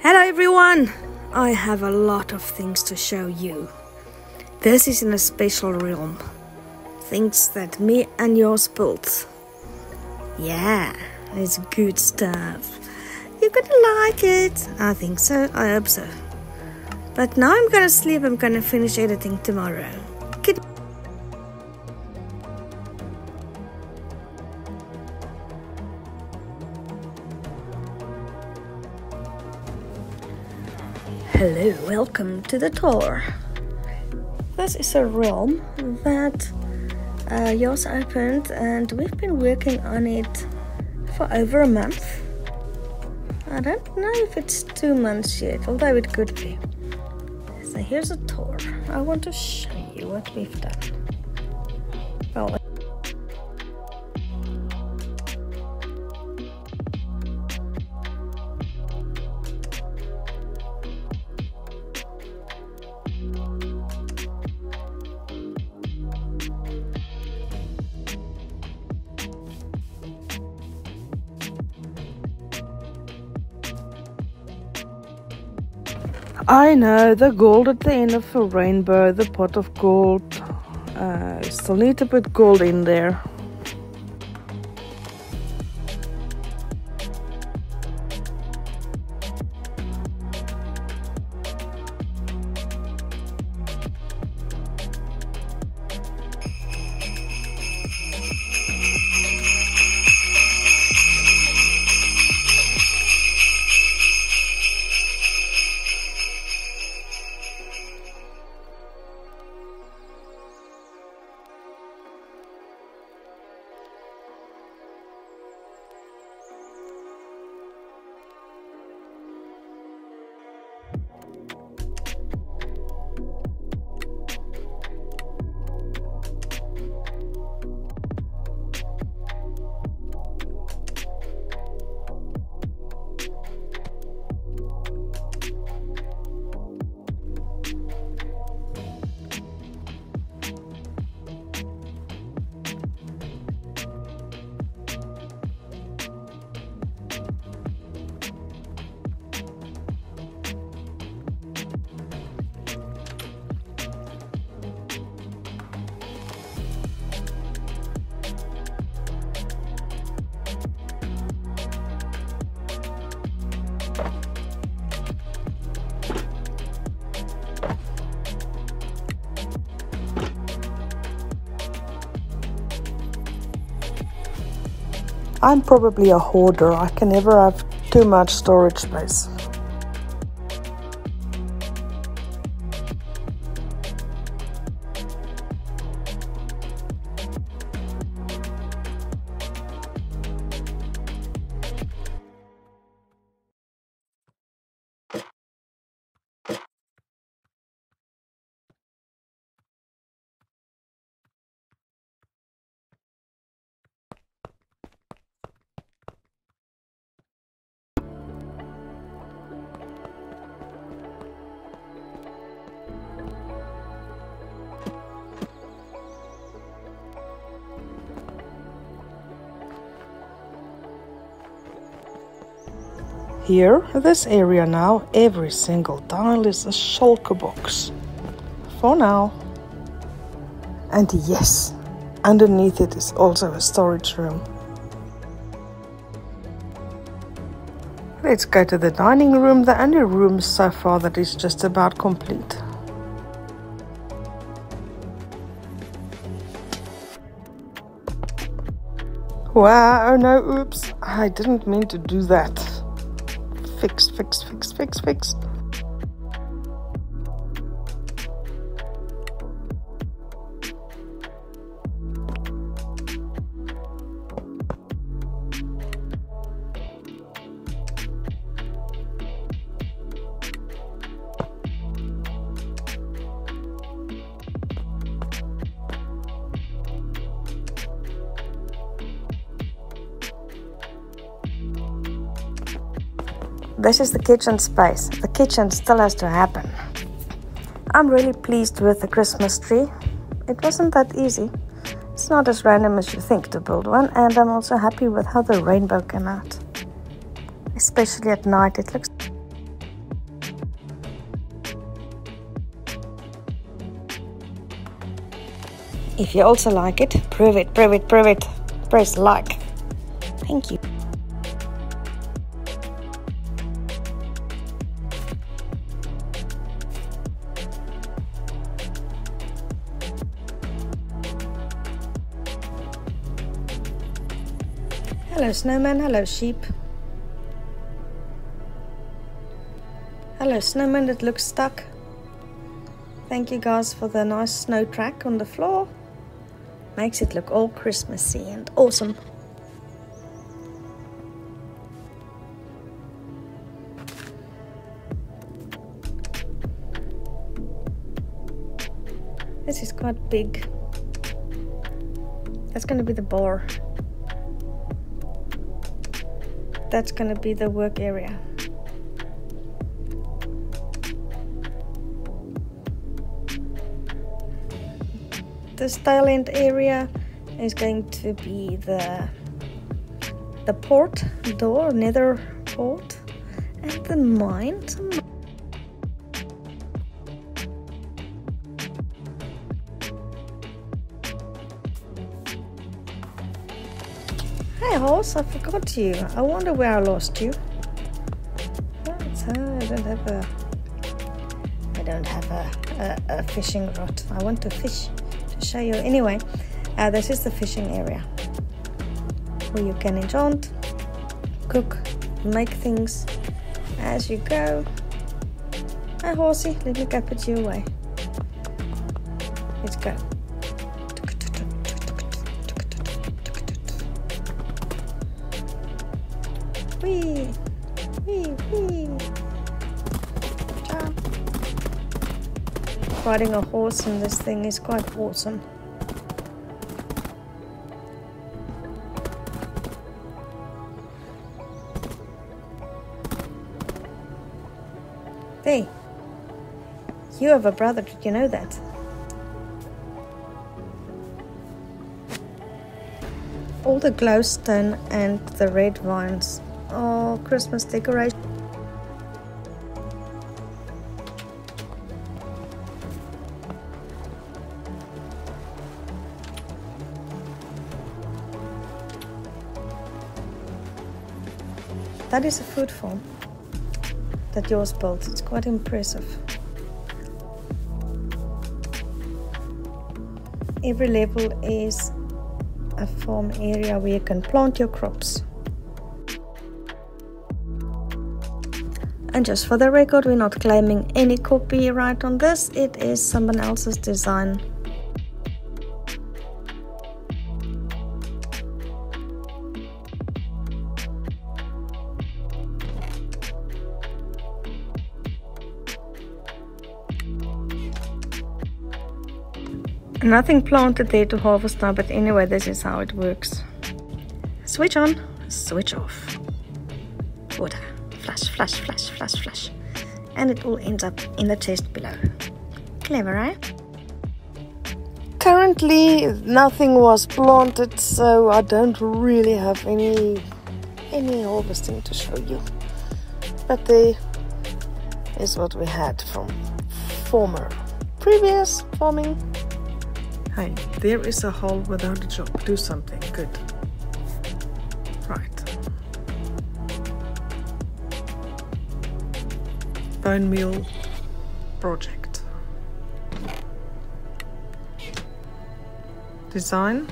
Hello everyone! I have a lot of things to show you. This is in a special realm. Things that me and Jos built. Yeah, it's good stuff. You're gonna like it. I think so, I hope so. But now I'm gonna sleep, I'm gonna finish editing tomorrow. Hello, welcome to the tour. This is a realm that Jos opened, and we've been working on it for over a month. I don't know if it's 2 months yet, although it could be. So here's a tour. I want to show you what we've done. Well, I know, the gold at the end of a rainbow, the pot of gold. Still need to put gold in there. I'm probably a hoarder, I can never have too much storage space. Here, this area now, every single tile is a shulker box, for now. And yes, underneath it is also a storage room. Let's go to the dining room, the only room so far that is just about complete. Wow, oh no, oops, I didn't mean to do that. Fix. This is the kitchen space. The kitchen still has to happen. I'm really pleased with the Christmas tree. It wasn't that easy. It's not as random as you think to build one, and I'm also happy with how the rainbow came out. Especially at night, it looks If you also like it, prove it, press like. Thank you. Hello snowman, hello sheep. Hello snowman that looks stuck. Thank you guys for the nice snow track on the floor. Makes it look all Christmassy and awesome. This is quite big. That's going to be the bar. That's going to be the work area. This tail end area is going to be the port door, nether port, and the mine. Hey horse, I forgot you. I wonder where I lost you. I don't have a fishing rod. I want to fish to show you. Anyway, this is the fishing area where you can enchant, cook, make things as you go. Hey horsey, let me go put you away. Let's go. Wee, wee, wee. Riding a horse in this thing is quite awesome. Hey, you have a brother, did you know that? All the glowstone and the red vines. Oh, Christmas decoration. That is a food farm that Jos built. It's quite impressive. Every level is a farm area where you can plant your crops. And just for the record, we're not claiming any copyright on this. It is someone else's design. Nothing planted there to harvest now, but anyway, this is how it works. Switch on, switch off. Water. Flash, flash, flash, flash, flash. And it all ends up in the chest below. Clever, eh? Currently, nothing was planted, so I don't really have any harvesting to show you. But there is what we had from previous farming. Hey, there is a hole without a job. Do something good. Right. Bone meal project. Design.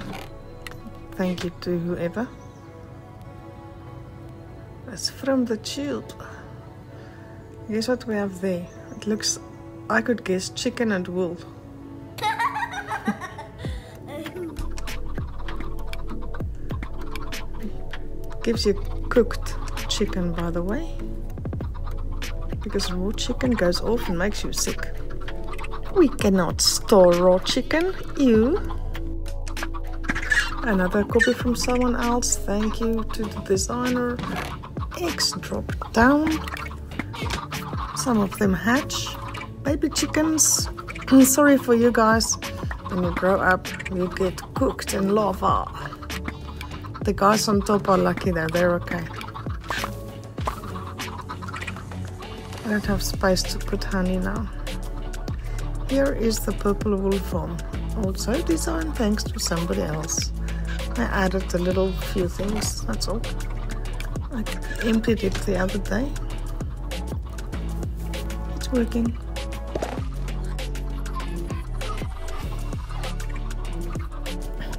Thank you to whoever. It's from the child. Guess what we have there? It looks, I could guess, chicken and wool. Gives you cooked chicken, by the way. Because raw chicken goes off and makes you sick. We cannot store raw chicken. Ew. Another copy from someone else. Thank you to the designer. Eggs drop down. Some of them hatch. Baby chickens. Sorry for you guys. When you grow up, you get cooked in lava. The guys on top are lucky though. They're okay. I don't have space to put honey now. Here is the purple wool farm. also designed thanks to somebody else. I added a little few things, that's all. I emptied it the other day. It's working.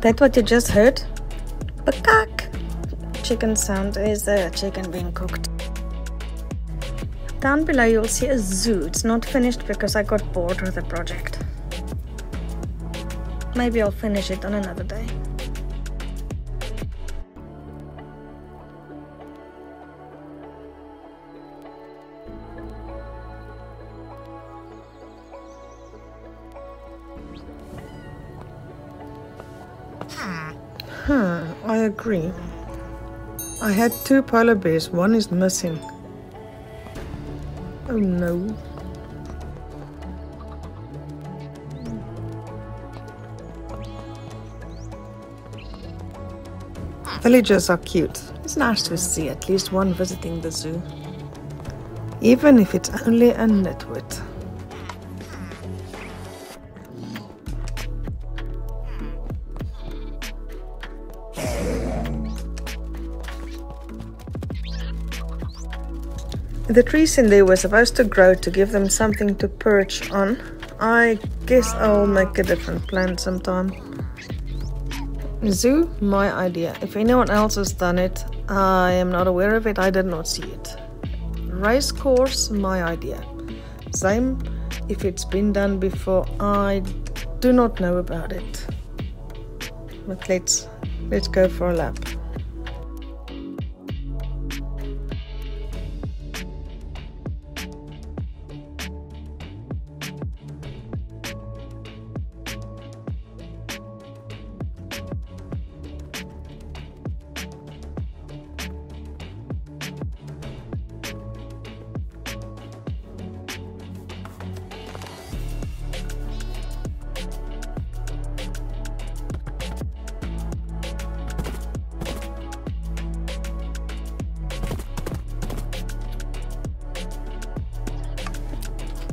That's what you just heard. Peacock! Chicken sound is a chicken being cooked. Down below you'll see a zoo. It's not finished because I got bored with the project. Maybe I'll finish it on another day. I agree. I had 2 polar bears, one is missing. Oh no. Villagers are cute. It's nice to see at least one visiting the zoo. Even if it's only a nitwit. The trees in there were supposed to grow to give them something to perch on. I guess I'll make a different plan sometime. Zoo, my idea. If anyone else has done it, I am not aware of it, I did not see it. Race course, my idea. Same, if it's been done before, I do not know about it. But let's go for a lap.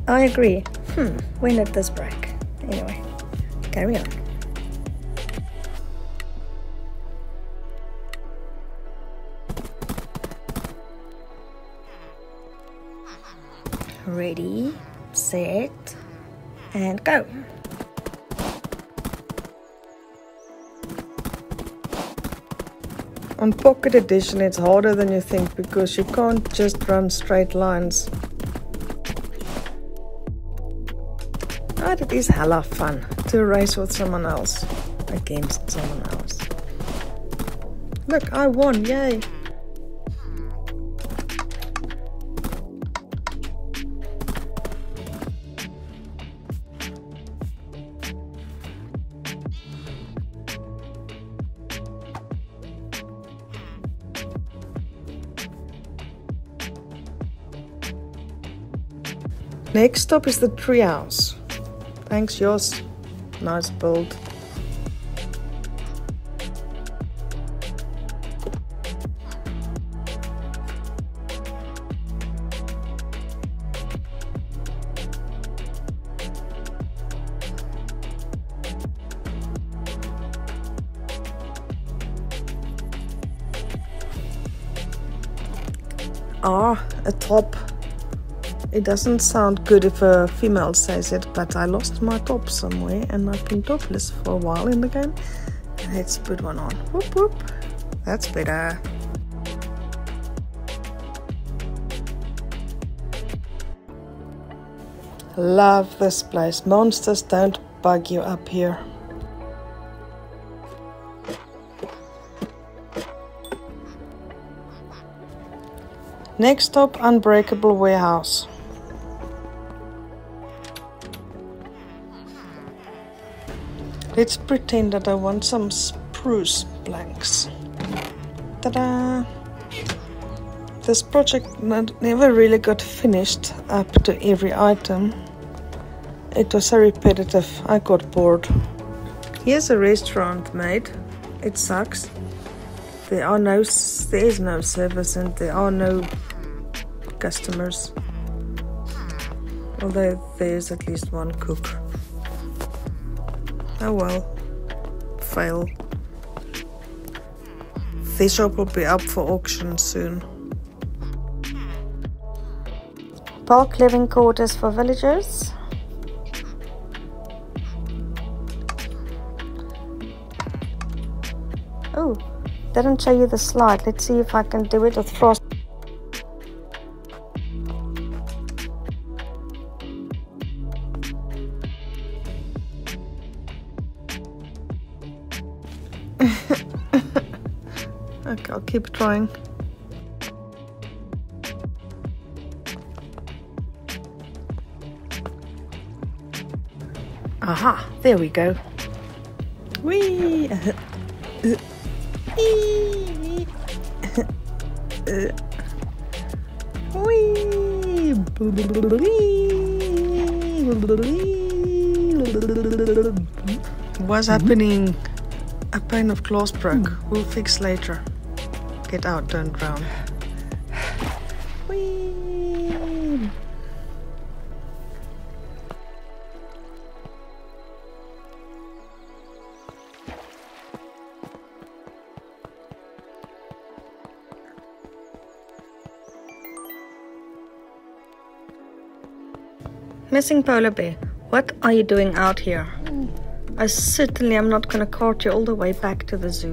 I agree. When did this break? Anyway, carry on. Ready, set, and go. On Pocket Edition, it's harder than you think because you can't just run straight lines. But it is hella fun to race with someone else, against someone else. Look, I won, yay! Next stop is the treehouse. Thanks, Jos. Nice build. A top. It doesn't sound good if a female says it, but I lost my top somewhere and I've been topless for a while in the game. Let's put one on. Whoop whoop. That's better. Love this place. Monsters don't bug you up here. Next stop, Unbreakable Warehouse. Let's pretend that I want some spruce planks. Ta-da! This project never really got finished up to every item. It was so repetitive, I got bored. Here's a restaurant made. It sucks. There is no service and there are no customers. Although there's at least one cook. Oh well. Fail. These are probably up for auction soon. Bulk living quarters for villagers. Oh, didn't show you the slide. Let's see if I can do it with frost. Okay, I'll keep trying. Aha, there we go. Whee! What's happening? A pane of glass broke. We'll fix later. Get out, don't drown. Whee! Missing polar bear, what are you doing out here? I certainly am not going to cart you all the way back to the zoo.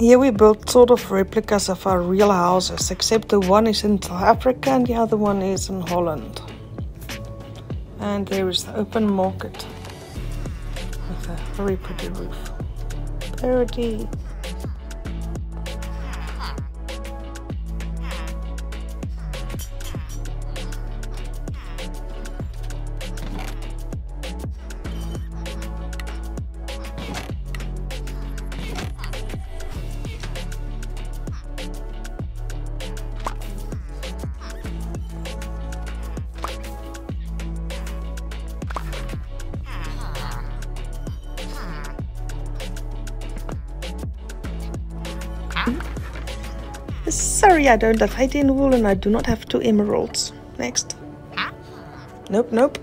Here we built sort of replicas of our real houses, except the one is in South Africa and the other one is in Holland. And there is the open market with a very pretty roof. Parody. Sorry, I don't have 18 wool and I do not have 2 emeralds. Next. Nope, nope.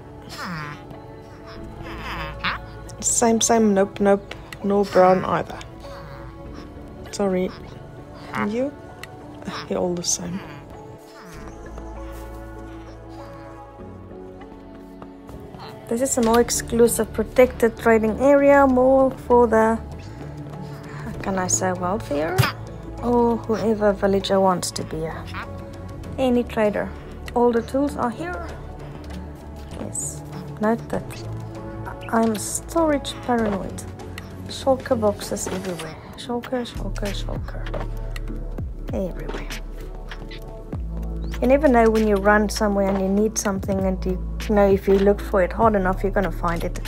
Same, same, nope, nope. No brown either. Sorry. And you? You're all the same. This is a more exclusive protected trading area, more for the, how can I say, wealthier? Or whoever villager wants to be a. Any trader. All the tools are here. Yes. Note that I'm storage paranoid. Shulker boxes everywhere. Shulker, shulker, shulker. Everywhere. You never know when you run somewhere and you need something, and you know if you look for it hard enough, you're going to find it.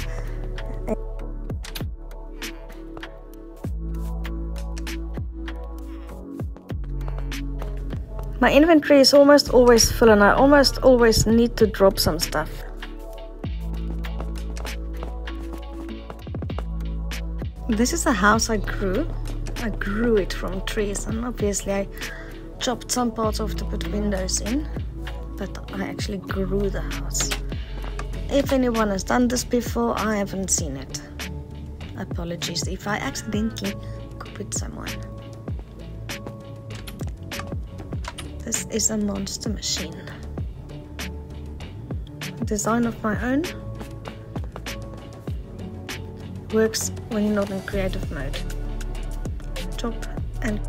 My inventory is almost always full and I almost always need to drop some stuff. This is a house I grew. I grew it from trees and obviously I chopped some parts off to put windows in. But I actually grew the house. If anyone has done this before, I haven't seen it. Apologies if I accidentally copied someone. This is a monster machine. Design of my own. Works when you're not in creative mode. Chop and...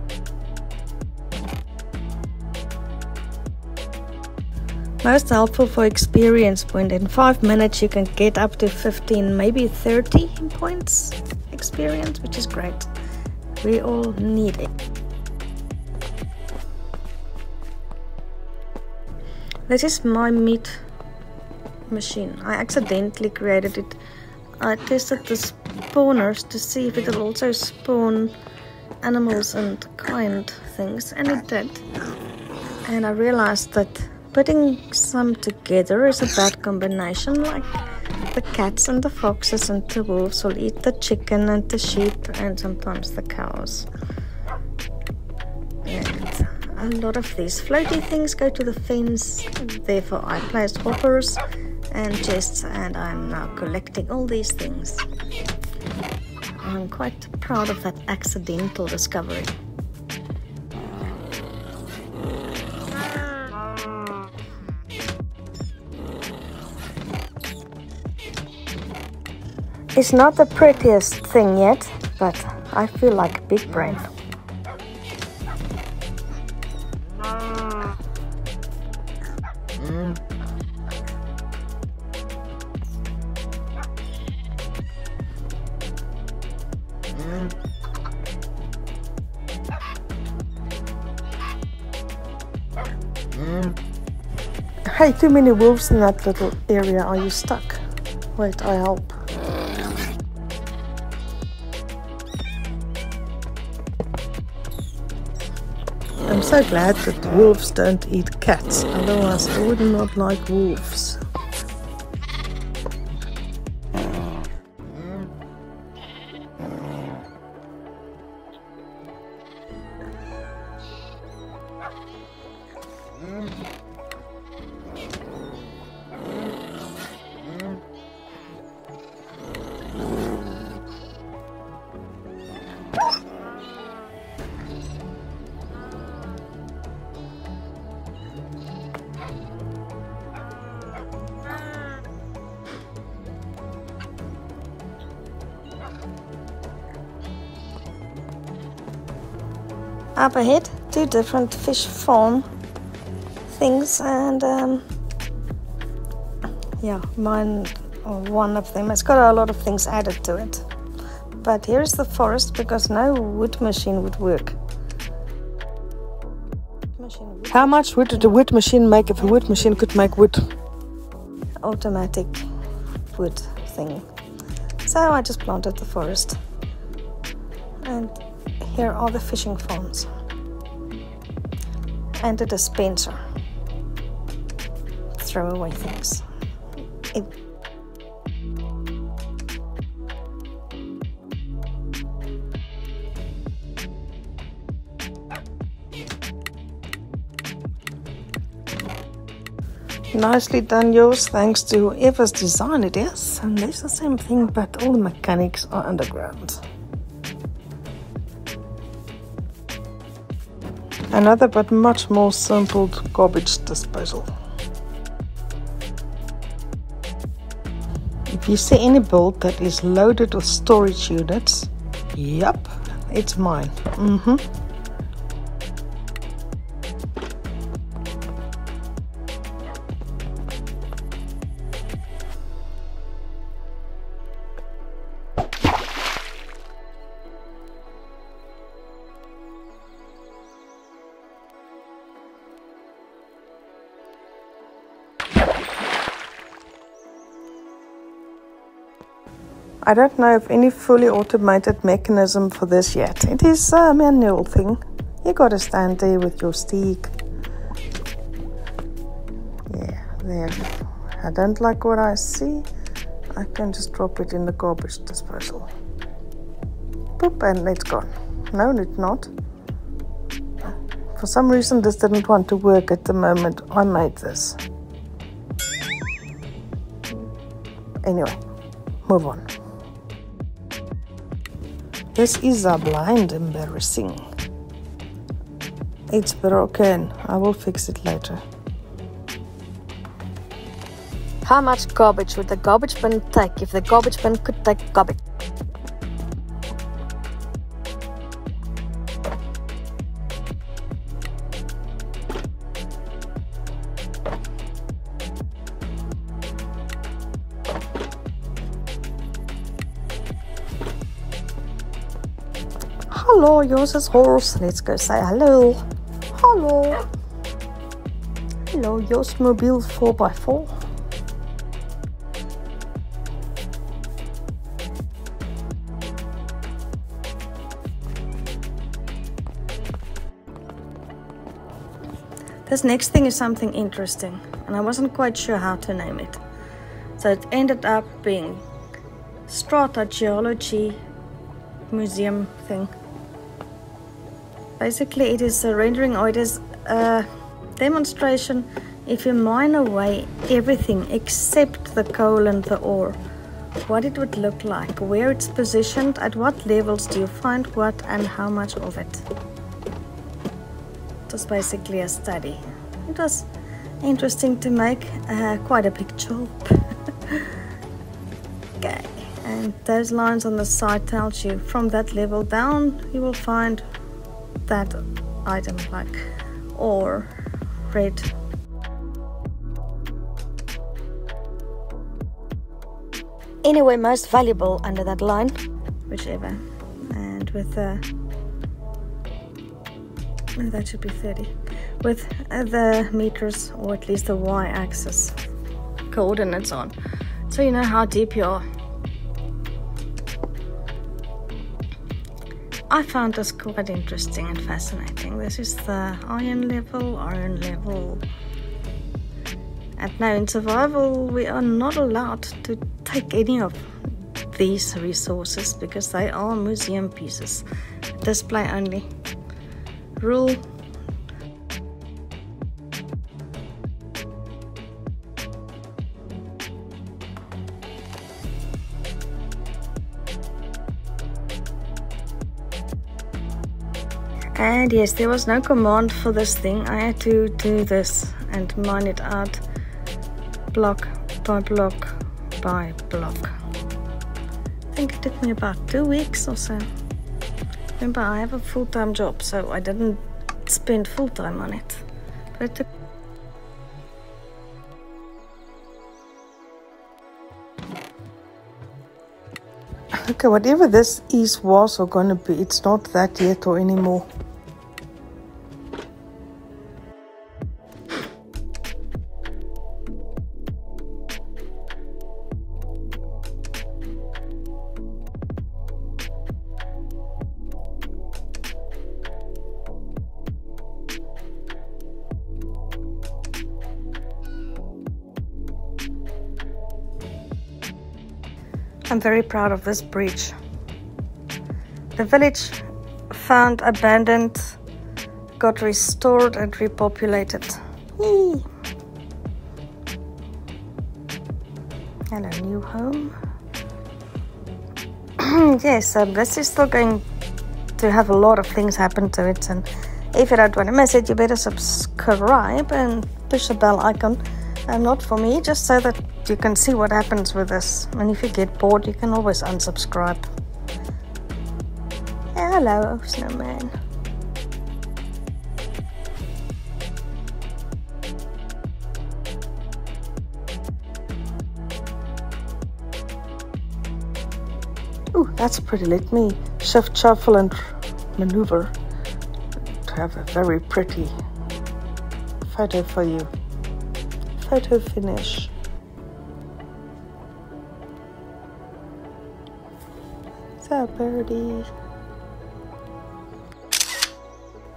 Most helpful for experience point. In 5 minutes you can get up to 15, maybe 30 points experience, which is great. We all need it. This is my meat machine. I accidentally created it. I tested the spawners to see if it will also spawn animals and kind things, and it did. and I realized that putting some together is a bad combination. Like the cats and the foxes and the wolves will eat the chicken and the sheep and sometimes the cows. And a lot of these floaty things go to the fence, therefore I placed hoppers and chests, and I'm now collecting all these things. I'm quite proud of that accidental discovery. It's not the prettiest thing yet, but I feel like a big brain. Hey, too many wolves in that little area. Are you stuck? Wait, I help. I'm so glad that wolves don't eat cats, otherwise I would not like wolves. Up ahead, two different fish farm things, and yeah, mine or one of them has got a lot of things added to it. But here's the forest because no wood machine would work. How much wood did a wood machine make if a wood machine could make wood? Automatic wood thing. So I just planted the forest. And here are the fishing farms and a dispenser. Throw away things. Nicely done, Jos. Thanks to whoever's designed it is. And it's the same thing, but all the mechanics are underground. Another but much more simple garbage disposal. If you see any build that is loaded with storage units, yep, it's mine. I don't know of any fully automated mechanism for this yet. It is a manual thing. You gotta stand there with your stick. Yeah, there. I don't like what I see. I can just drop it in the garbage disposal. Boop, and it's gone. No, it's not. For some reason, this didn't want to work at the moment I made this. Anyway, move on. This is a blind embarrassing. It's broken. I will fix it later. How much garbage would the garbage bin take if the garbage bin could take garbage? Hello, yours is horse. Let's go say hello. Hello. Hello, yours mobile 4x4. This next thing is something interesting, and I wasn't quite sure how to name it. So it ended up being Strata Geology Museum thing. Basically, it is a rendering, or it is a demonstration if you mine away everything except the coal and the ore, what it would look like, where it's positioned, at what levels do you find what and how much of it. It was basically a study. It was interesting to make, quite a big job. Okay, and those lines on the side tells you from that level down you will find that item, like ore, red. Anyway, most valuable under that line, whichever, and with that should be 30, with the meters, or at least the y-axis coordinates on, so you know how deep you are. I found this quite interesting and fascinating. This is the iron level. And now in survival, we are not allowed to take any of these resources because they are museum pieces, display only. Rule. And yes, there was no command for this thing. I had to do this and mine it out. Block by block by block. I think it took me about 2 weeks or so. Remember, I have a full-time job, so I didn't spend full time on it. But it took. Okay, whatever this is, was, or gonna be, it's not that yet or anymore. I'm very proud of this bridge. The village found abandoned got restored and repopulated. Yay. And a new home. Yes, this is still going to have a lot of things happen to it, and if you don't want to miss it, you better subscribe and push the bell icon. Not for me, just so that you can see what happens with this, and if you get bored you can always unsubscribe. Hello, snowman. Ooh, that's pretty. Let me shift, shuffle and maneuver to have a very pretty photo for you. Photo finish. So pretty.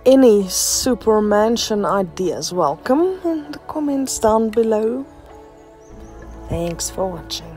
Any super mansion ideas welcome in the comments down below. Thanks for watching.